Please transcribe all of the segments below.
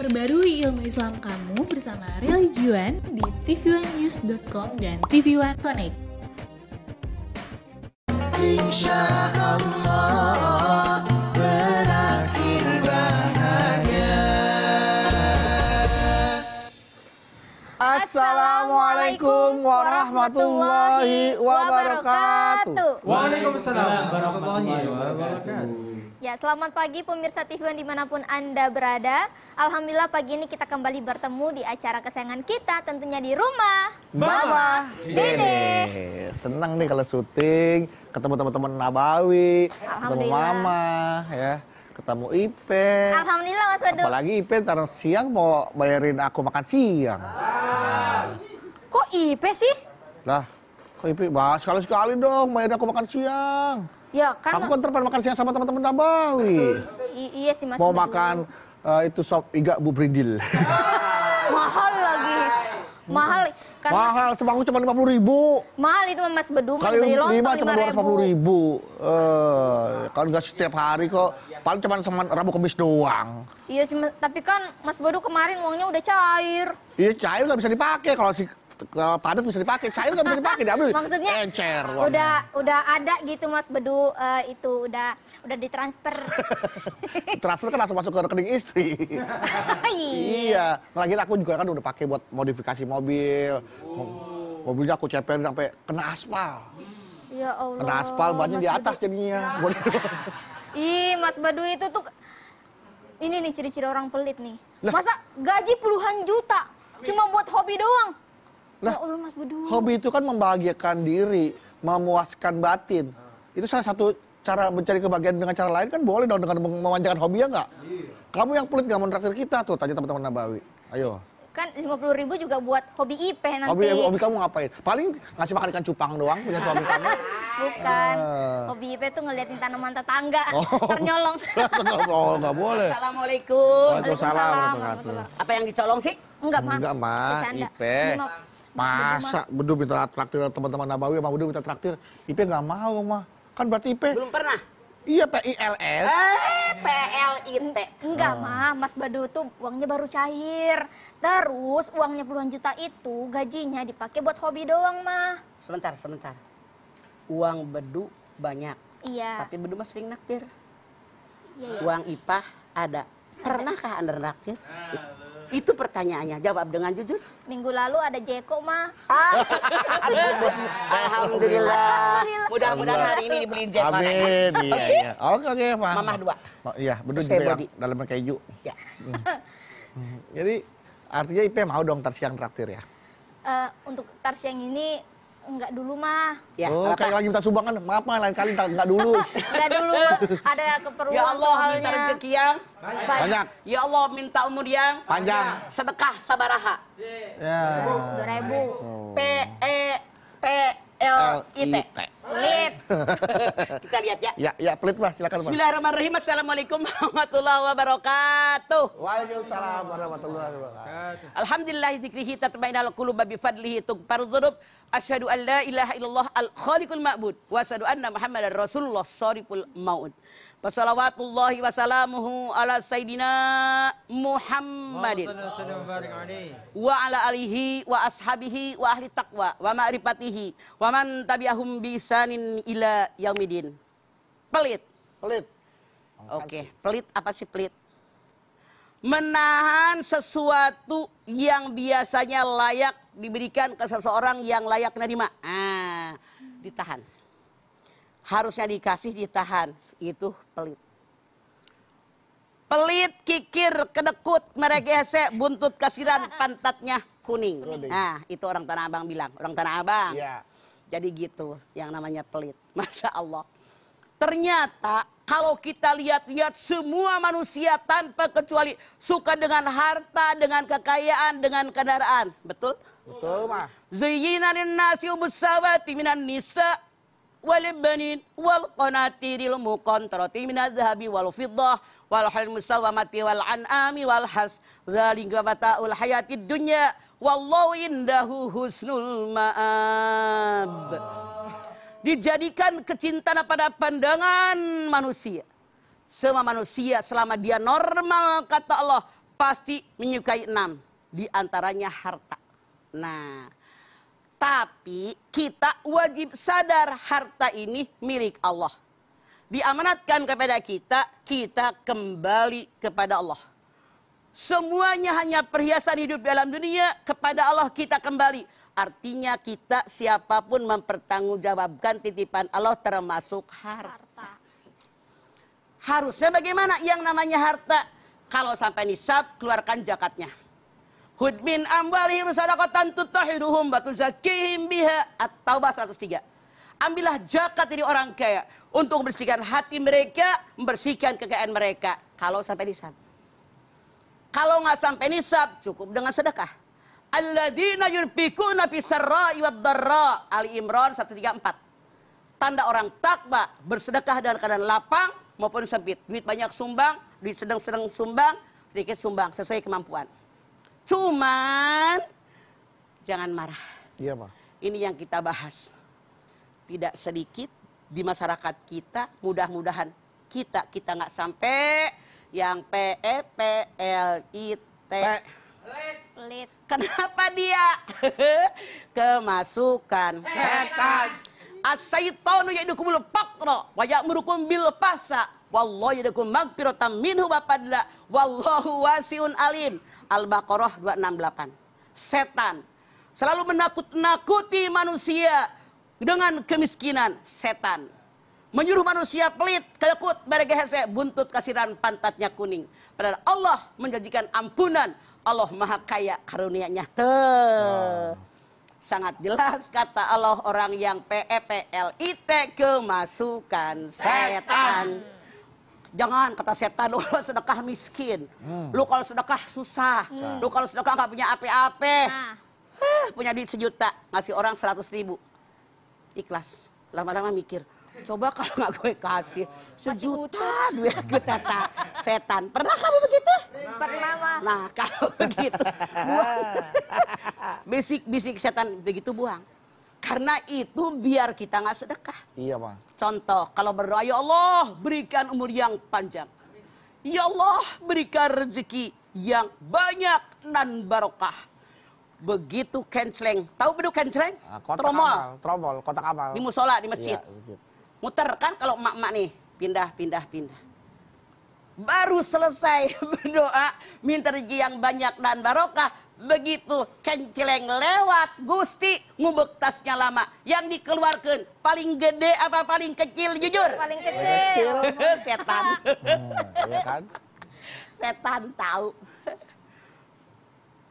Perbarui ilmu Islam kamu bersama Religiwan di tvonenews.com dan TV1 Connect. Insya Allah berakhir bahagia. Assalamualaikum warahmatullahi wabarakatuh. Waalaikumsalam warahmatullahi wabarakatuh. Ya, selamat pagi pemirsa TV1 dimanapun Anda berada. Alhamdulillah pagi ini kita kembali bertemu di acara kesayangan kita, tentunya di Rumah Mamah Dedeh. Senang nih kalau syuting, ketemu teman-teman Nabawi, ketemu Mama, ya, ketemu Ipe. Alhamdulillah Mas Wadu. Apalagi Ipe taruh siang mau bayarin aku makan siang. Ah. Kok Ipe sih? Lah, kok Ipe? Bah, sekali-sekali dong bayarin aku makan siang. Ya, kan aku kan terpaksa makan siang sama teman-teman Nabawi. Iya sih Mas. Mau betul. Makan itu sop iga Bu Bridil. Mahal lagi. Mahal. Mahal, semangkuk cuma 50.000. Mahal itu Mas Bedu, Mas beli lontong cuma 250.000. Kalau nggak setiap hari kok, paling cuma Rabu Kamis doang. Iya sih, tapi kan Mas Bedu kemarin uangnya udah cair. Iya, cair nggak bisa dipakai. Kalau si padat bisa dipakai, cair nggak bisa dipakai, diambil. Maksudnya encer, udah ada gitu Mas Bedu, itu udah ditransfer. Transfer kan langsung masuk ke rekening istri. Iya, lagi aku juga kan udah pakai buat modifikasi mobil. Mobilnya aku ceperin sampai kena aspal. Ya Allah. Kena aspal, bannya di atas jadinya. Ih, Mas Bedu itu tuh, ini nih ciri-ciri orang pelit nih. Masa gaji puluhan juta cuma buat hobi doang? Nah, hobi itu kan membahagiakan diri, memuaskan batin. Itu salah satu cara mencari kebahagiaan dengan cara lain kan boleh dong, dengan memanjakan hobi, ya nggak? Kamu yang pelit nggak mau traktir kita tuh, tanya teman-teman Nabawi. Ayo. Kan 50.000 juga buat hobi IP nanti. Hobi kamu ngapain? Paling ngasih makan ikan cupang doang punya suami kamu. Bukan. Hobi IP tuh ngeliatin tanaman tetangga. Ternyolong. Oh, nggak boleh. Assalamualaikum. Waalaikumsalam. Apa yang dicolong sih? Enggak, Ma. Enggak, Ma. IP. Masa Bedu minta traktir teman-teman Nabawi, sama Bedu minta traktir Ipe nggak mau, Mah. Kan berarti Ipe belum pernah. Iya, PILS. PLIT. Enggak, Mah. Mas Bedu tuh uangnya baru cair. Terus uangnya puluhan juta itu gajinya dipakai buat hobi doang, Mah. Sebentar. Uang Bedu banyak. Iya. Tapi Bedu mah sering naktir. Iya. Uang IPAH ada. Pernahkah Anda naktir? Itu pertanyaannya, jawab dengan jujur. Minggu lalu ada Jeko, Ma. Alhamdulillah. Mudah-mudahan hari ini dibeliin Jeko. Amin. Iya. Oke, Ma. Mamah 2. Iya, betul juga dalamnya keju. Ya. Jadi artinya IP mau dong tar siang traktir ya. Untuk tar siang ini enggak dulu, Mah. Ya, oh, kayak lagi minta sumbangan. Maaf, Ma, lain kali enggak dulu. Enggak dulu. Ada keperluan soalnya. Ya Allah, minta rezeki yang banyak. Ya Allah, minta umur yang panjang. Sedekah sabaraha. Ya. 2.000. PLIT. Pelit. Kita lihat ya. Ya, pelit, Mas. Silakan, Mas. Bismillahirrahmanirrahim. Assalamualaikum warahmatullahi wabarakatuh. Waalaikumsalam warahmatullahi wabarakatuh. Alhamdulillah zikrihi tatmainul qulubu bi fadlihi tughfaru dzunub. Asyhadu an la ilaha illallah al-khaliqul ma'bud wa asyhadu anna Muhammadar Rasulullah shariful maut. Wassalawatullahi wassalamuhu ala sayidina Muhammadin wa ala alihi wa ashabihi wa ahli taqwa wa ma'rifatihi wa man tabi'ahum bi ihsanin ila yaumidin. Pelit. Oke, pelit apa sih pelit? Menahan sesuatu yang biasanya layak diberikan ke seseorang yang layak nerima. Ah, ditahan. Harusnya dikasih, ditahan. Itu pelit. Pelit, kikir, kedekut, meregese, buntut kasiran, pantatnya kuning. Nah, itu orang Tanah Abang bilang. Orang Tanah Abang. Ya. Jadi gitu yang namanya pelit. Masya Allah. Ternyata kalau kita lihat-lihat semua manusia tanpa kecuali suka dengan harta, dengan kekayaan, dengan kendaraan. Betul? Betul, Mah. Zayyina linnasi hubbus syahawati minan nisa' wal banin wal qanatiril muqantarati minadz zahabi wal fiddah wal hal musawamati wal an'ami wal has dzalika mataul hayatid dunya wallahu indahu husnul ma'ab. Dijadikan kecintaan pada pandangan manusia. Semua manusia selama dia normal, kata Allah, pasti menyukai 6. Di antaranya harta. Nah, tapi kita wajib sadar harta ini milik Allah. Diamanatkan kepada kita, kita kembali kepada Allah. Semuanya hanya perhiasan hidup dalam dunia, kepada Allah kita kembali. Artinya kita siapapun mempertanggungjawabkan titipan Allah termasuk harta. Harusnya bagaimana yang namanya harta? Kalau sampai nisab, keluarkan zakatnya. Khudh min amwalihim shadaqatan tutahhiruhum wa tuzakkihim biha. At-Taubah 103. Ambillah zakat dari orang kaya untuk membersihkan hati mereka, membersihkan kekayaan mereka. Kalau sampai nisab. Kalau nggak sampai nisab, cukup dengan sedekah. Alladzina yunfikuna fis-sarra'i wad-dharra'. Ali Imran 134. Tanda orang takwa bersedekah dalam keadaan lapang maupun sempit. Duit banyak sumbang, duit sedang-sedang sumbang, sedikit sumbang sesuai kemampuan. Cuman jangan marah. Iya, Pak. Ini yang kita bahas. Tidak sedikit di masyarakat kita, mudah-mudahan kita nggak sampai yang PEPLIT pelit. Kenapa dia kemasukan setan? As-syaitanu ya'idukumul faqra wa ya'murukum bil fahsya wallahu ya'idukum maghfiratan minhu wa fadla wallahu wasi'un alim. Al-Baqarah 268. Setan selalu menakut-nakuti manusia dengan kemiskinan. Setan menyuruh manusia pelit, kelekut, bergehese, buntut kasiran, pantatnya kuning. Padahal Allah menjanjikan ampunan. Allah maha kaya karunia-Nya. Sangat jelas kata Allah, orang yang PEPLIT kemasukan setan. Jangan kata setan, lu kalau sedekah miskin, lu kalau sedekah susah, lu kalau sedekah nggak punya apa-apa. Punya duit sejuta, ngasih orang 100.000. Ikhlas, lama-lama mikir. Coba kalau nggak gue kasih sejuta duit tata setan. Pernah kamu begitu? Pernah, Ma. Nah, kalau begitu buang. Bisik-bisik setan begitu buang. Karena itu biar kita nggak sedekah. Iya, Bang. Contoh, kalau berdoa, ya Allah berikan umur yang panjang. Ya Allah berikan rezeki yang banyak dan barokah. Begitu kenceleng. Tahu beduk kenceleng? Tromol. Tromol, kotak amal. Di musola, di masjid. Iya, muter kan kalau emak-emak nih, pindah. Baru selesai berdoa, minta rezeki yang banyak dan barokah. Begitu kenceleng lewat, Gusti ngubek tasnya lama. Yang dikeluarkan, paling gede apa paling kecil? Jujur? Paling kecil. Setan. Ya kan? Setan tahu.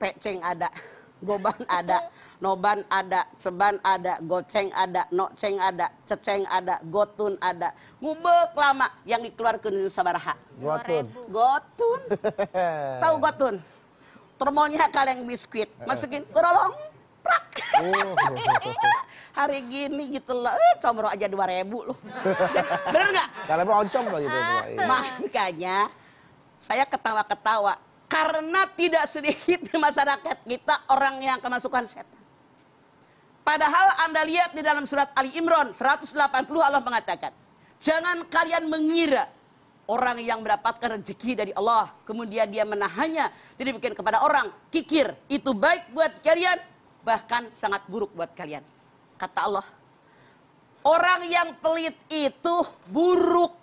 Peceng ada, goban ada, noban ada, ceban ada, goceng ada, noceng ada, ceceng ada, gotun ada. Ngubek lama, yang dikeluarkan sabaraha. Gotun. Tahu gotun? Termolnya kaleng biskuit. Masukin gorolong. Prak. Hari gini gitu loh. Comro aja 2.000 loh. Bener nggak? Kalau mau oncom loh gitu. Makanya saya ketawa-ketawa. Karena tidak sedikit di masyarakat kita orang yang kemasukan setan. Padahal Anda lihat di dalam surat Ali Imran 180 Allah mengatakan, jangan kalian mengira orang yang mendapatkan rezeki dari Allah, kemudian dia menahannya, tidak bikin kepada orang, kikir, itu baik buat kalian, bahkan sangat buruk buat kalian. Kata Allah, orang yang pelit itu buruk.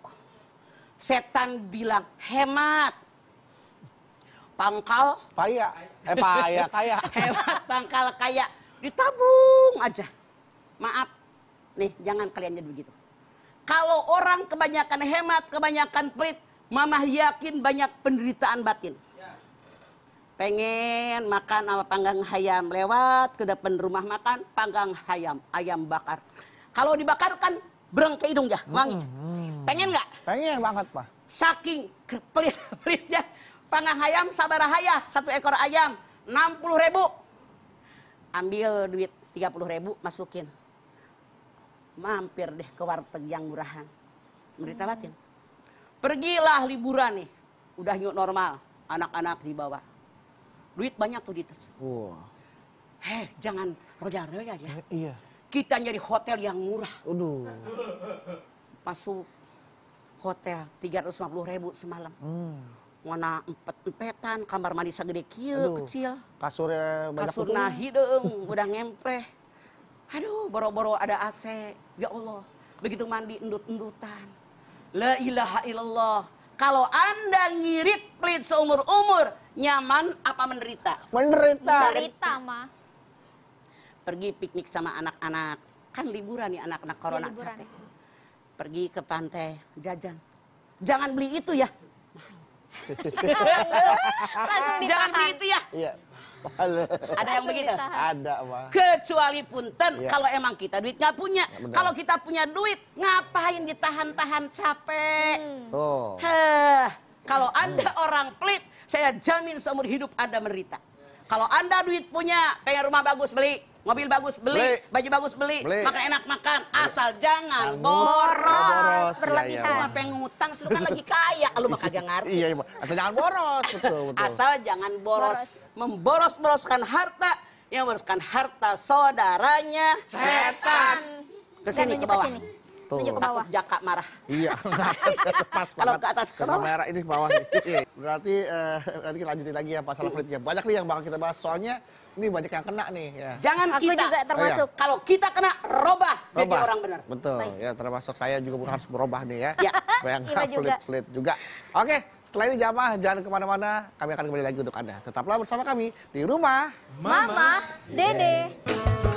Setan bilang, hemat. Pangkal kaya, kaya. Hemat, pangkal kaya, ditabung aja. Maaf, nih jangan kalian jadi begitu. Kalau orang kebanyakan hemat, kebanyakan pelit, Mamah yakin banyak penderitaan batin. Pengen makan sama panggang ayam, lewat ke depan rumah makan panggang ayam, ayam bakar. Kalau dibakar kan bereng ke hidung ya, wangi. Pengen nggak? Pengen banget, Pak. Saking pelit-pelitnya. Panggang ayam sabarahaya, satu ekor ayam 60.000. Ambil duit 30.000, masukin. Mampir deh ke warteg yang murahan. Menderita batin. Pergilah liburan nih. Udah new normal, anak-anak dibawa. Duit banyak tuh di tas. Wow. Heh, jangan roja-roja aja. Iya. Kita nyari hotel yang murah. Aduh. Masuk hotel 350.000 semalam. ngana empet-empetan, kamar mandi segede kieu kecil. Kasurnya banyak putih. Kasurna hideung, udah ngempreh. Aduh, boro-boro ada AC. Ya Allah, begitu mandi endut-endutan. La ilaha illallah. Kalau Anda ngirit pelit seumur-umur, nyaman apa menderita? Menderita. Menderita, mah. Pergi piknik sama anak-anak. Kan liburan nih anak-anak corona. Ya, capek. Pergi ke pantai, jajan. Jangan beli itu ya. Jangan beli itu ya. Iya. Ada yang begitu? Ada, Bang. Kecuali punten, ya. Kalau emang kita duit nggak punya. Ya, kalau kita punya duit, ngapain ditahan-tahan capek? Oh. Kalau Anda orang pelit, saya jamin seumur hidup Anda menderita. Kalau Anda duit punya, pengen rumah bagus beli, mobil bagus beli, baju bagus beli, makan enak makan, asal jangan boros. Berlebihan. Cuma pengen ngutang, lu kan lagi kaya, lu mah kagak ngerti. Iya, asal jangan boros. Asal jangan boros. Memboros-boroskan harta, yang memboroskan harta saudaranya setan. Kesini ke bawah. Tunjuk ke bawah. Jaka marah. Iya. Kalau ke atas ke bawah. Ini ke bawah. Berarti nanti kita lanjutin lagi ya pasal pelit. Banyak nih yang bakal kita bahas. Soalnya ini banyak yang kena nih. Ya. Jangan aku kita juga termasuk. Iya. Kalau kita kena robah. Jadi orang benar. Betul. Baik. Ya termasuk saya juga harus berubah nih ya. Ya. Supaya nggak pelit-pelit juga. Oke. Setelah ini jamaah jangan kemana-mana. Kami akan kembali lagi untuk Anda. Tetaplah bersama kami di Rumah Mamah Dedeh.